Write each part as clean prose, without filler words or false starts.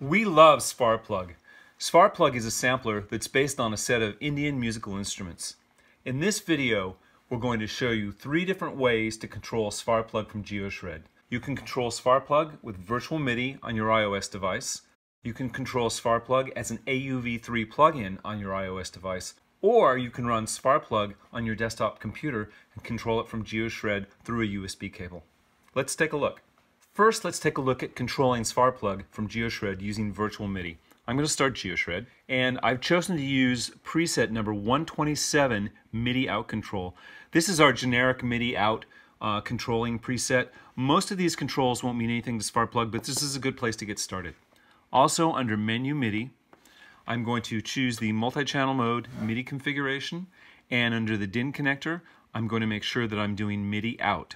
We love SwarPlug. SwarPlug is a sampler that's based on a set of Indian musical instruments. In this video, we're going to show you three different ways to control SwarPlug from GeoShred. You can control SwarPlug with virtual MIDI on your iOS device. You can control SwarPlug as an AUV3 plugin on your iOS device. Or you can run SwarPlug on your desktop computer and control it from GeoShred through a USB cable. Let's take a look. First, let's take a look at controlling SwarPlug from GeoShred using virtual MIDI. I'm going to start GeoShred, and I've chosen to use preset number 127 MIDI out control. This is our generic MIDI out controlling preset. Most of these controls won't mean anything to SwarPlug, but this is a good place to get started. Also, under menu MIDI, I'm going to choose the multi-channel mode MIDI configuration, and under the DIN connector, I'm going to make sure that I'm doing MIDI out.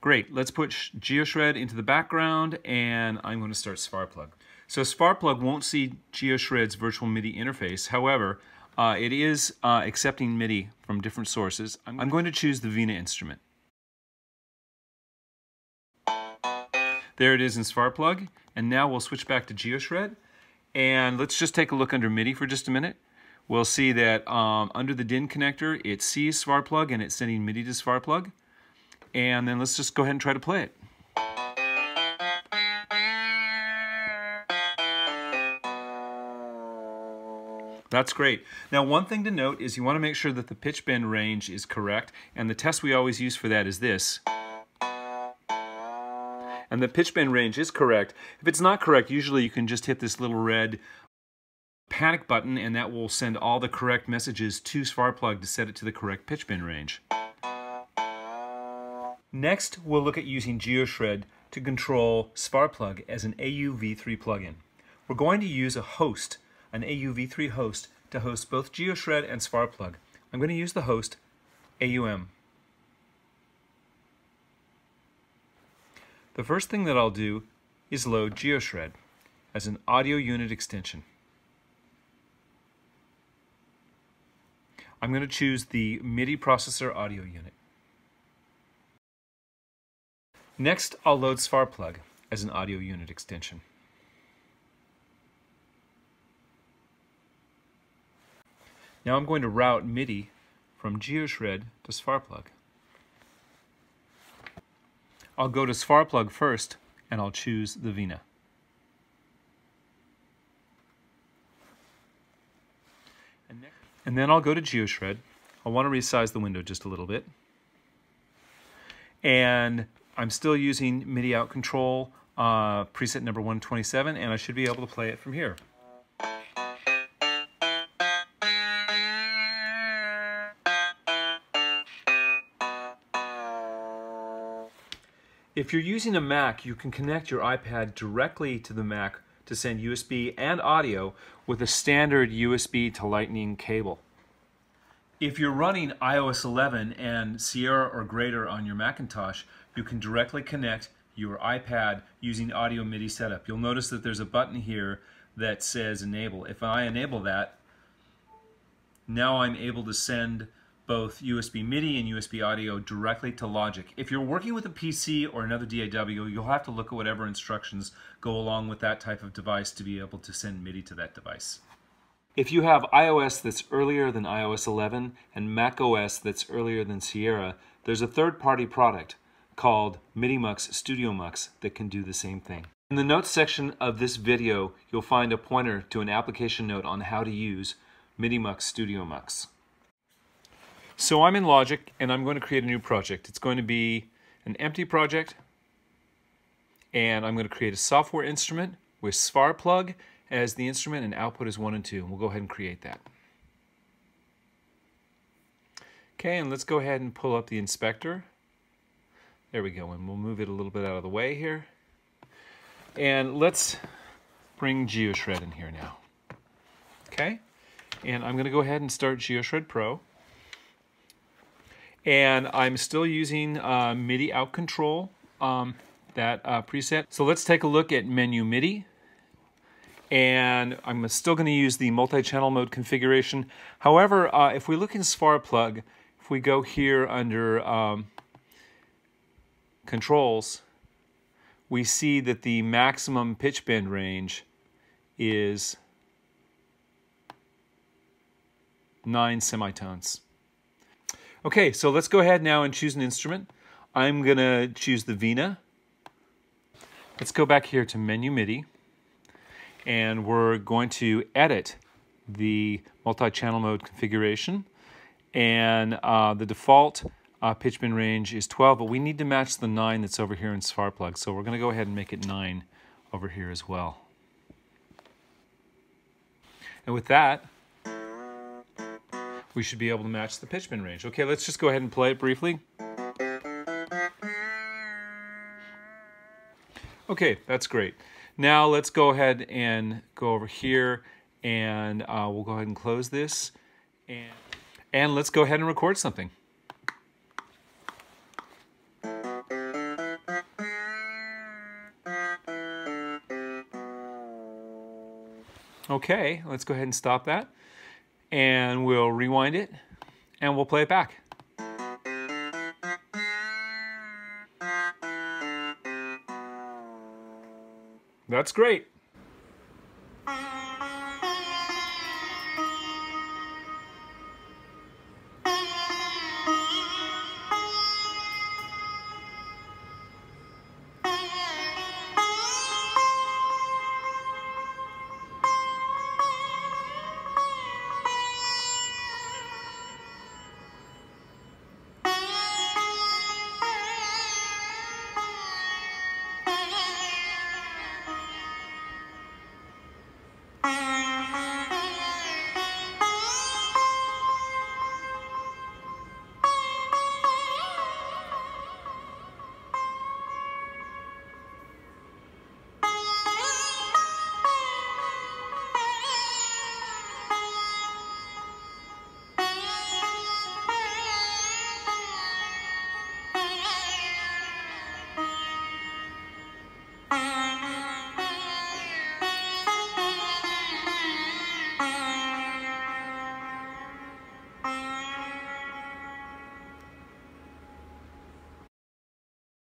Great, let's put GeoShred into the background, and I'm going to start SwarPlug. So SwarPlug won't see GeoShred's virtual MIDI interface. However, it is accepting MIDI from different sources. I'm going to choose the Veena instrument. There it is in SwarPlug, and now we'll switch back to GeoShred, and let's just take a look under MIDI for just a minute. We'll see that under the DIN connector, it sees SwarPlug, and it's sending MIDI to SwarPlug. And then let's just go ahead and try to play it. That's great. Now, one thing to note is you want to make sure that the pitch bend range is correct, and the test we always use for that is this. And the pitch bend range is correct. If it's not correct, usually you can just hit this little red panic button, and that will send all the correct messages to SwarPlug to set it to the correct pitch bend range. Next, we'll look at using GeoShred to control SwarPlug as an AUV3 plugin. We're going to use a host, an AUV3 host, to host both GeoShred and SwarPlug. I'm going to use the host AUM. The first thing that I'll do is load GeoShred as an audio unit extension. I'm going to choose the MIDI processor audio unit. Next, I'll load SwarPlug as an audio unit extension. Now I'm going to route MIDI from GeoShred to SwarPlug. I'll go to SwarPlug first, and I'll choose the Veena. And then I'll go to GeoShred. I want to resize the window just a little bit. And I'm still using MIDI out control, preset number 127, and I should be able to play it from here. If you're using a Mac, you can connect your iPad directly to the Mac to send USB and audio with a standard USB to Lightning cable. If you're running iOS 11 and Sierra or greater on your Macintosh, you can directly connect your iPad using audio MIDI setup. You'll notice that there's a button here that says enable. If I enable that, now I'm able to send both USB MIDI and USB audio directly to Logic. If you're working with a PC or another DAW, you'll have to look at whatever instructions go along with that type of device to be able to send MIDI to that device. If you have iOS that's earlier than iOS 11 and macOS that's earlier than Sierra, there's a third-party product called MIDIMUX, StudioMUX that can do the same thing. In the notes section of this video, you'll find a pointer to an application note on how to use MIDIMUX, StudioMUX. So I'm in Logic, and I'm going to create a new project. It's going to be an empty project, and I'm going to create a software instrument with SwarPlug as the instrument, and output is 1 and 2. And we'll go ahead and create that. Okay, and let's go ahead and pull up the inspector. There we go, and we'll move it a little bit out of the way here. And let's bring GeoShred in here now. Okay, and I'm going to go ahead and start GeoShred Pro. and I'm still using MIDI out control, that preset. So let's take a look at menu MIDI, and I'm still going to use the multi-channel mode configuration. However, if we look in SwarPlug, if we go here under controls, we see that the maximum pitch bend range is 9 semitones. Okay, so let's go ahead now and choose an instrument. I'm going to choose the Veena. Let's go back here to menu MIDI, and we're going to edit the multi-channel mode configuration, and the default pitch bend range is 12, but we need to match the 9 that's over here in SwarPlug, so we're going to go ahead and make it 9 over here as well. And with that, we should be able to match the pitch bend range. Okay, let's just go ahead and play it briefly. Okay, that's great. Now let's go ahead and go over here, and we'll go ahead and close this, and let's go ahead and record something. Okay, let's go ahead and stop that, and we'll rewind it, and we'll play it back. That's great.